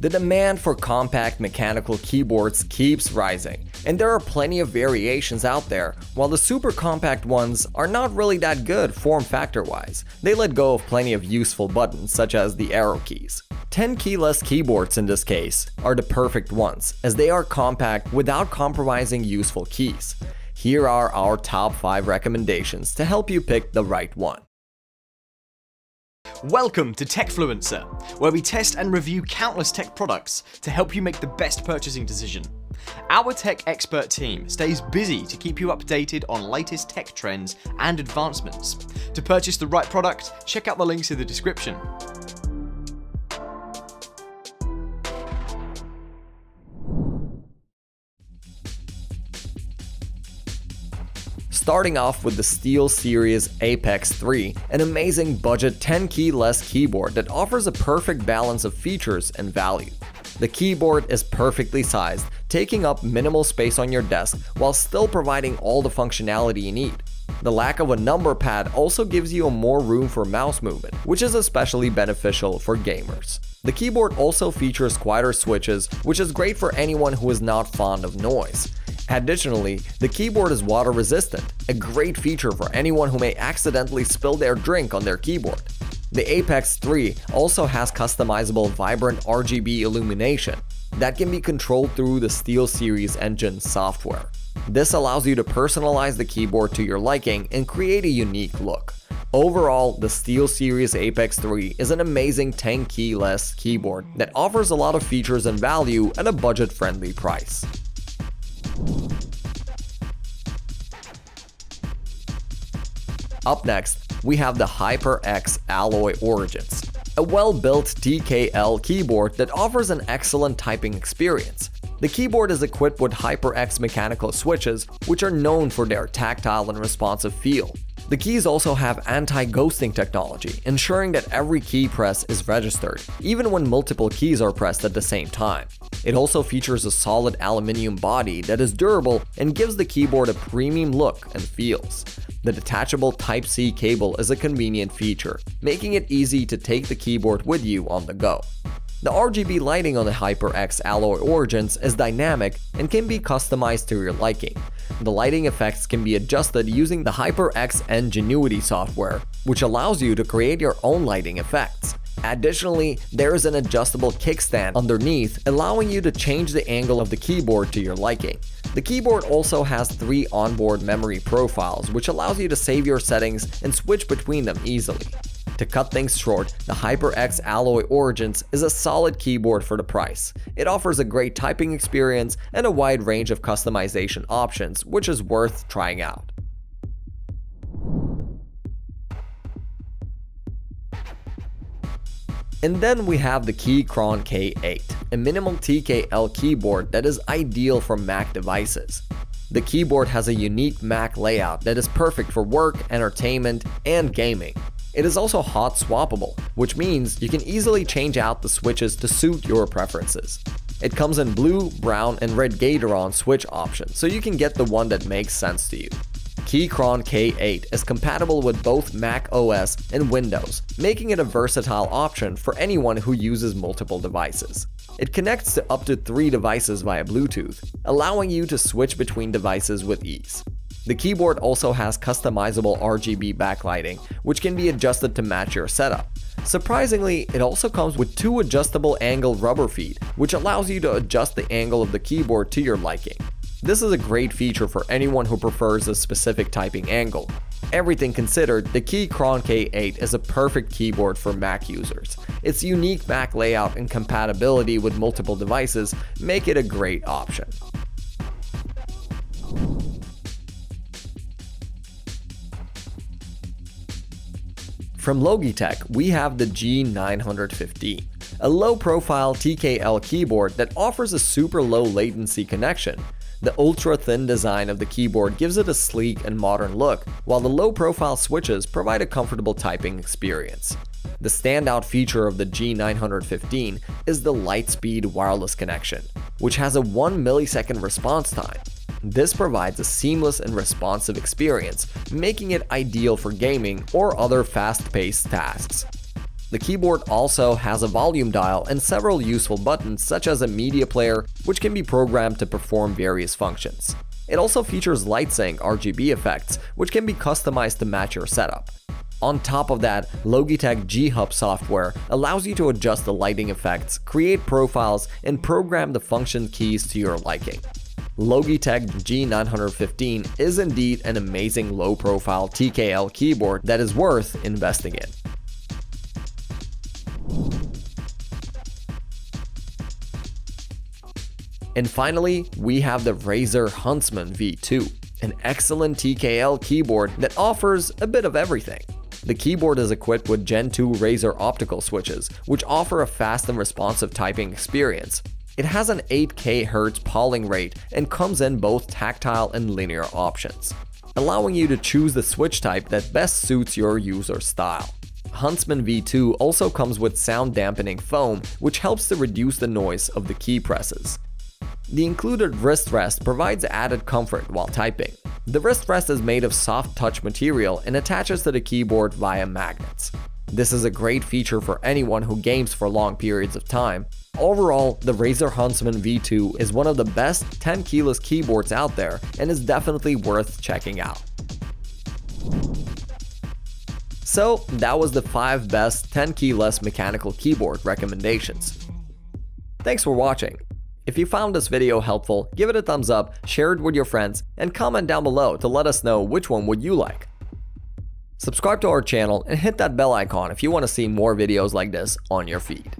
The demand for compact mechanical keyboards keeps rising, and there are plenty of variations out there, while the super compact ones are not really that good form factor wise. They let go of plenty of useful buttons such as the arrow keys. 10 keyless keyboards in this case are the perfect ones, as they are compact without compromising useful keys. Here are our top 5 recommendations to help you pick the right one. Welcome to Techfluencer, where we test and review countless tech products to help you make the best purchasing decision. Our tech expert team stays busy to keep you updated on latest tech trends and advancements. To purchase the right product, check out the links in the description. Starting off with the SteelSeries Apex 3, an amazing budget 10-keyless keyboard that offers a perfect balance of features and value. The keyboard is perfectly sized, taking up minimal space on your desk while still providing all the functionality you need. The lack of a number pad also gives you more room for mouse movement, which is especially beneficial for gamers. The keyboard also features quieter switches, which is great for anyone who is not fond of noise. Additionally, the keyboard is water resistant, a great feature for anyone who may accidentally spill their drink on their keyboard. The Apex 3 also has customizable vibrant RGB illumination that can be controlled through the SteelSeries Engine software. This allows you to personalize the keyboard to your liking and create a unique look. Overall, the SteelSeries Apex 3 is an amazing 10-keyless keyboard that offers a lot of features and value at a budget-friendly price. Up next, we have the HyperX Alloy Origins, a well-built TKL keyboard that offers an excellent typing experience. The keyboard is equipped with HyperX mechanical switches, which are known for their tactile and responsive feel. The keys also have anti-ghosting technology, ensuring that every key press is registered, even when multiple keys are pressed at the same time. It also features a solid aluminum body that is durable and gives the keyboard a premium look and feels. The detachable Type-C cable is a convenient feature, making it easy to take the keyboard with you on the go. The RGB lighting on the HyperX Alloy Origins is dynamic and can be customized to your liking. The lighting effects can be adjusted using the HyperX Ngenuity software, which allows you to create your own lighting effects. Additionally, there is an adjustable kickstand underneath, allowing you to change the angle of the keyboard to your liking. The keyboard also has 3 onboard memory profiles, which allows you to save your settings and switch between them easily. To cut things short, the HyperX Alloy Origins is a solid keyboard for the price. It offers a great typing experience and a wide range of customization options, which is worth trying out. And then we have the Keychron K8, a minimal TKL keyboard that is ideal for Mac devices. The keyboard has a unique Mac layout that is perfect for work, entertainment, and gaming. It is also hot swappable, which means you can easily change out the switches to suit your preferences. It comes in blue, brown, and red Gateron switch options, so you can get the one that makes sense to you. Keychron K8 is compatible with both Mac OS and Windows, making it a versatile option for anyone who uses multiple devices. It connects to up to 3 devices via Bluetooth, allowing you to switch between devices with ease. The keyboard also has customizable RGB backlighting, which can be adjusted to match your setup. Surprisingly, it also comes with 2 adjustable angle rubber feet, which allows you to adjust the angle of the keyboard to your liking. This is a great feature for anyone who prefers a specific typing angle. Everything considered, the Keychron K8 is a perfect keyboard for Mac users. Its unique Mac layout and compatibility with multiple devices make it a great option. From Logitech, we have the G915, a low-profile TKL keyboard that offers a super low-latency connection. The ultra-thin design of the keyboard gives it a sleek and modern look, while the low-profile switches provide a comfortable typing experience. The standout feature of the G915 is the Lightspeed wireless connection, which has a 1 millisecond response time. This provides a seamless and responsive experience, making it ideal for gaming or other fast-paced tasks. The keyboard also has a volume dial and several useful buttons such as a media player, which can be programmed to perform various functions. It also features LightSync RGB effects, which can be customized to match your setup. On top of that, Logitech G Hub software allows you to adjust the lighting effects, create profiles, and program the function keys to your liking. Logitech G915 is indeed an amazing low-profile TKL keyboard that is worth investing in. And finally, we have the Razer Huntsman V2, an excellent TKL keyboard that offers a bit of everything. The keyboard is equipped with Gen 2 Razer optical switches, which offer a fast and responsive typing experience. It has an 8K Hz polling rate and comes in both tactile and linear options, allowing you to choose the switch type that best suits your user style. Huntsman V2 also comes with sound dampening foam, which helps to reduce the noise of the key presses. The included wrist rest provides added comfort while typing. The wrist rest is made of soft touch material and attaches to the keyboard via magnets. This is a great feature for anyone who games for long periods of time. Overall, the Razer Huntsman V2 is one of the best 10 keyless keyboards out there and is definitely worth checking out. So that was the 5 best 10 keyless mechanical keyboard recommendations. Thanks for watching. If you found this video helpful, give it a thumbs up, share it with your friends, and comment down below to let us know which one would you like. Subscribe to our channel and hit that bell icon if you want to see more videos like this on your feed.